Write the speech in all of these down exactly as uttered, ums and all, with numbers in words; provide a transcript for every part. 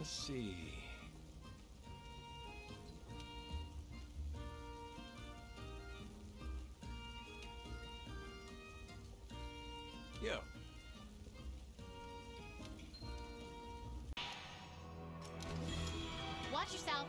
Let's see. Yeah. Watch yourself.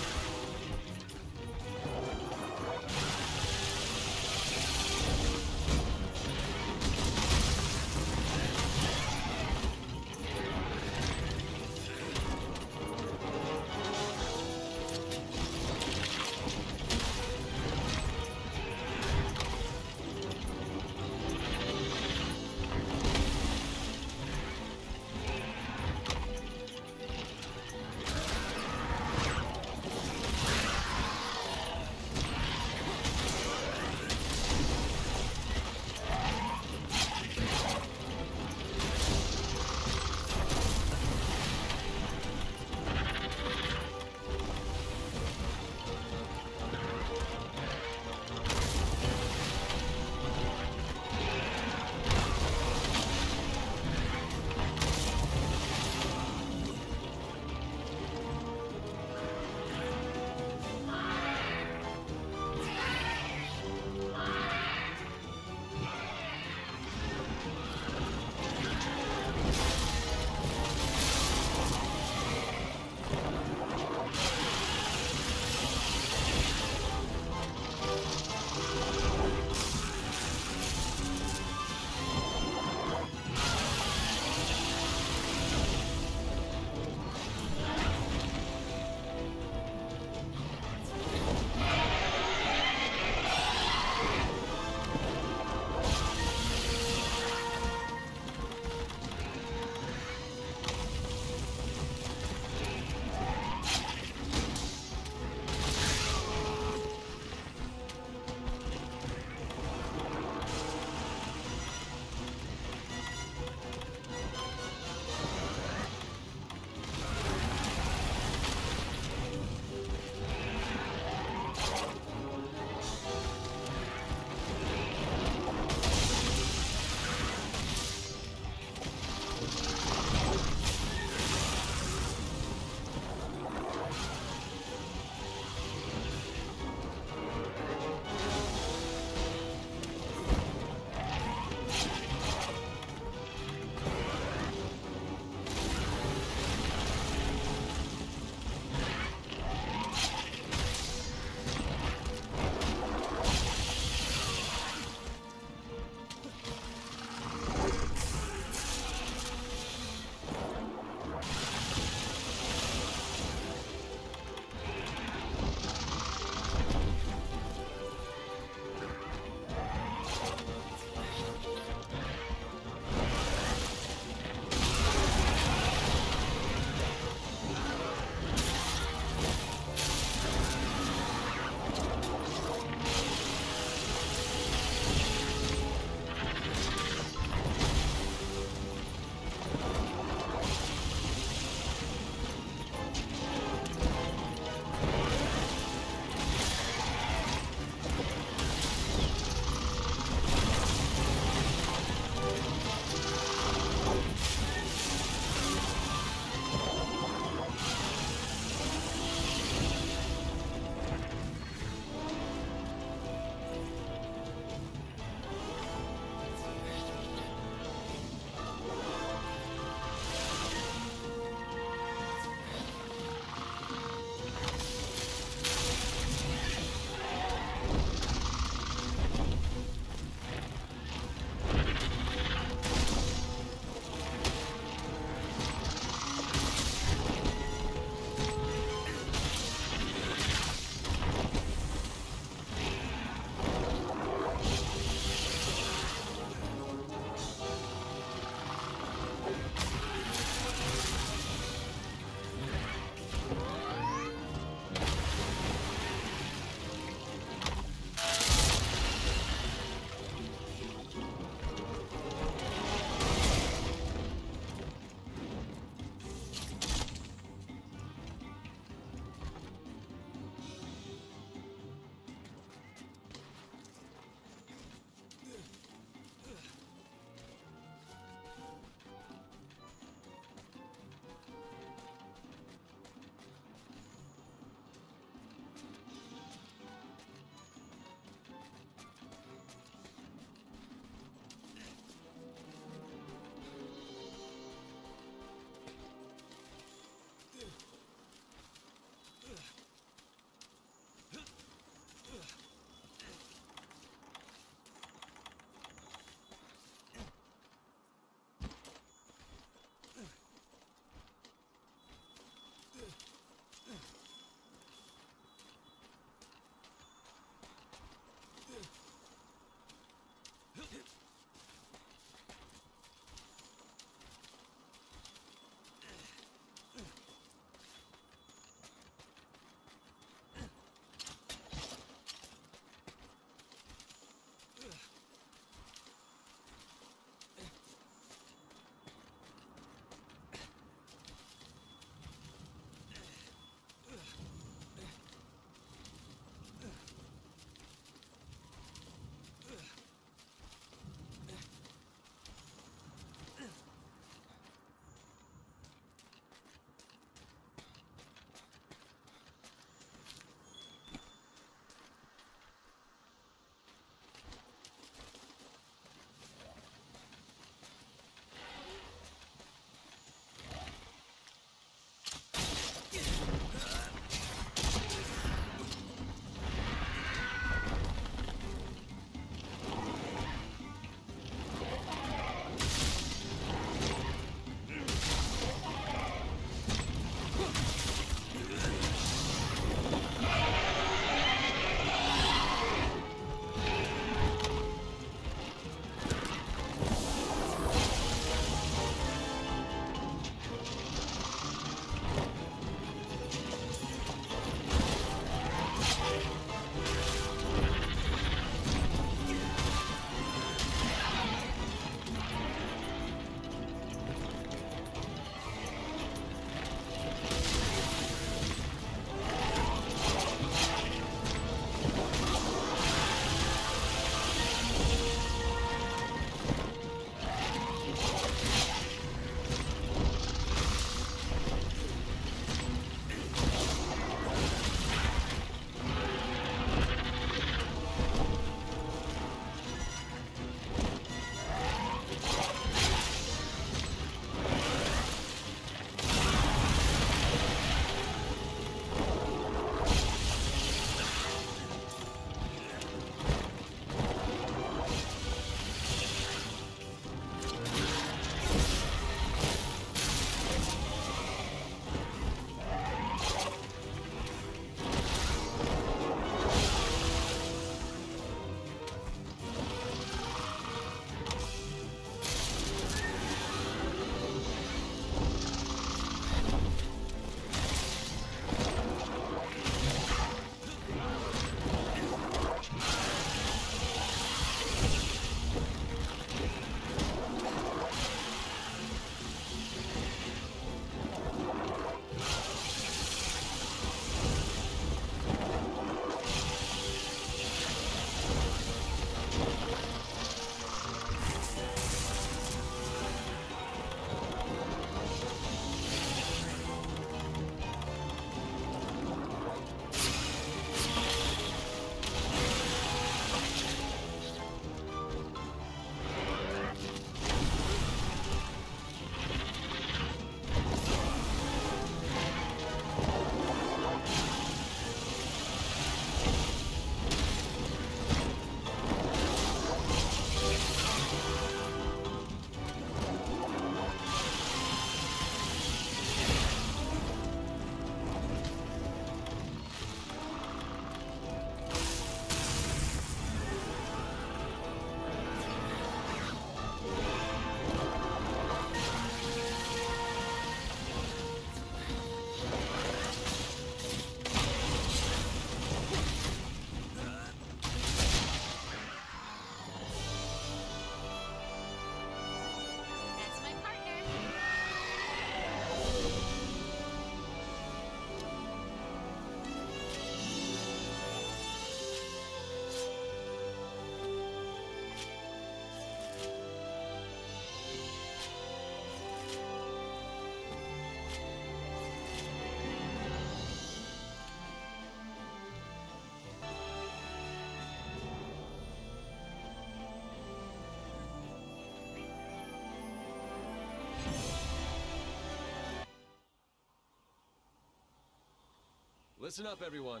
Listen up, everyone.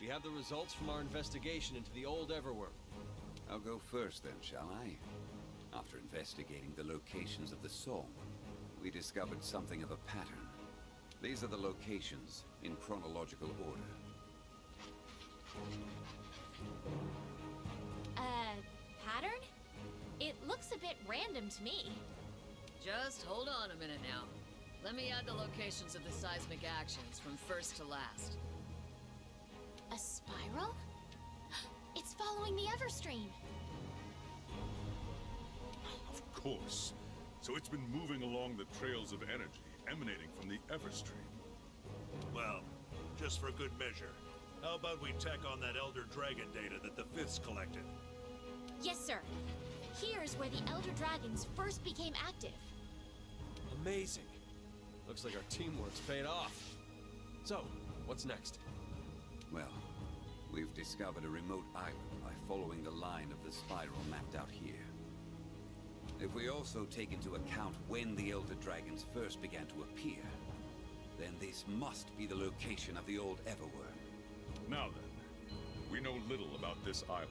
We have the results from our investigation into the old Everworld. I'll go first then, shall I? After investigating the locations of the song, we discovered something of a pattern. These are the locations in chronological order. Uh, pattern? It looks a bit random to me. Just hold on a minute now. Let me add the locations of the seismic actions from first to last. A spiral? It's following the Everstream. Of course. So it's been moving along the trails of energy emanating from the Everstream. Well, just for good measure, how about we tack on that Elder Dragon data that the Fifth's collected? Yes, sir. Here's where the Elder Dragons first became active. Amazing. Looks like our teamwork's paid off. So, what's next? Well, we've discovered a remote island by following the line of the spiral mapped out here. If we also take into account when the Elder Dragons first began to appear, then this must be the location of the old Everworld. Now then, we know little about this island.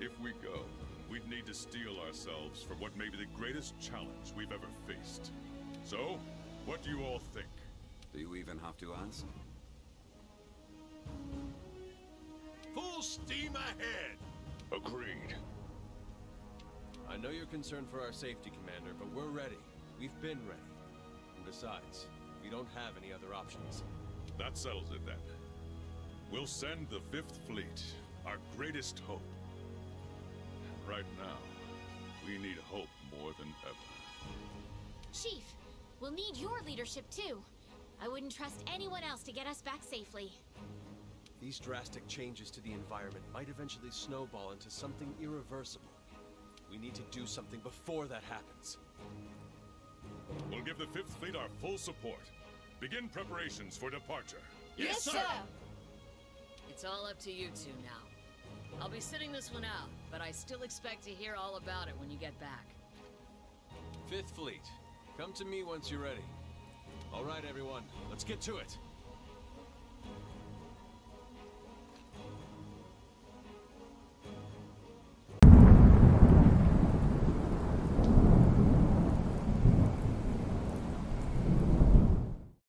If we go, we'd need to steel ourselves from what may be the greatest challenge we've ever faced. So, what do you all think? Do you even have to ask? Full steam ahead! Agreed. I know you're concerned for our safety, Commander, but we're ready. We've been ready. And besides, we don't have any other options. That settles it, then. We'll send the Fifth Fleet, our greatest hope. And right now, we need hope more than ever. Chief, we'll need your leadership, too. I wouldn't trust anyone else to get us back safely. These drastic changes to the environment might eventually snowball into something irreversible. We need to do something before that happens. We'll give the Fifth Fleet our full support. Begin preparations for departure. Yes, yes sir. sir! It's all up to you two now. I'll be sitting this one out, but I still expect to hear all about it when you get back. Fifth Fleet, come to me once you're ready. All right, everyone, let's get to it.